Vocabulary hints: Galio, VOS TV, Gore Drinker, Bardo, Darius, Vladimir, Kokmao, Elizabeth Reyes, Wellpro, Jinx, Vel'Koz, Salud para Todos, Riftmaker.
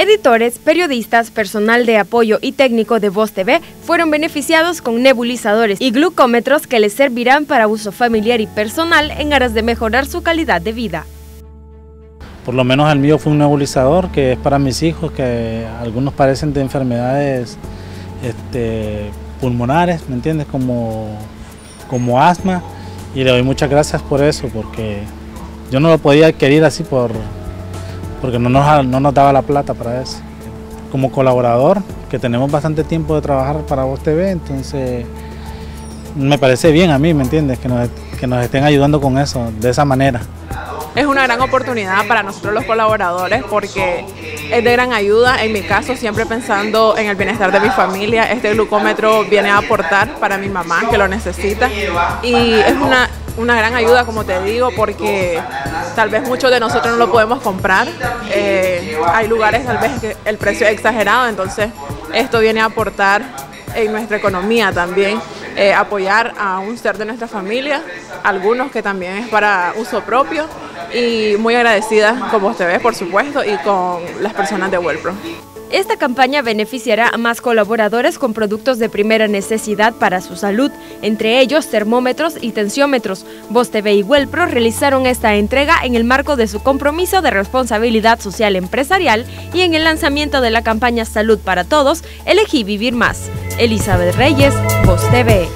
Editores, periodistas, personal de apoyo y técnico de VOS TV fueron beneficiados con nebulizadores y glucómetros que les servirán para uso familiar y personal en aras de mejorar su calidad de vida. Por lo menos el mío fue un nebulizador que es para mis hijos, que algunos padecen de enfermedades pulmonares, ¿me entiendes? Como asma, y le doy muchas gracias por eso, porque yo no lo podía adquirir así porque no nos daba la plata para eso. Como colaborador, que tenemos bastante tiempo de trabajar para VOS TV, entonces me parece bien a mí, ¿me entiendes? Que nos estén ayudando con eso, de esa manera. Es una gran oportunidad para nosotros los colaboradores porque es de gran ayuda. En mi caso, siempre pensando en el bienestar de mi familia, este glucómetro viene a aportar para mi mamá que lo necesita, y es una gran ayuda, como te digo, porque tal vez muchos de nosotros no lo podemos comprar. Hay lugares tal vez que el precio es exagerado, entonces esto viene a aportar en nuestra economía también. Apoyar a un ser de nuestra familia, algunos que también es para uso propio, y muy agradecida con VOS TV, por supuesto, y con las personas de Wellpro. Esta campaña beneficiará a más colaboradores con productos de primera necesidad para su salud, entre ellos termómetros y tensiómetros. VOS TV y Wellpro realizaron esta entrega en el marco de su compromiso de responsabilidad social empresarial y en el lanzamiento de la campaña Salud para Todos, Elegí Vivir Más. Elizabeth Reyes, VOS TV.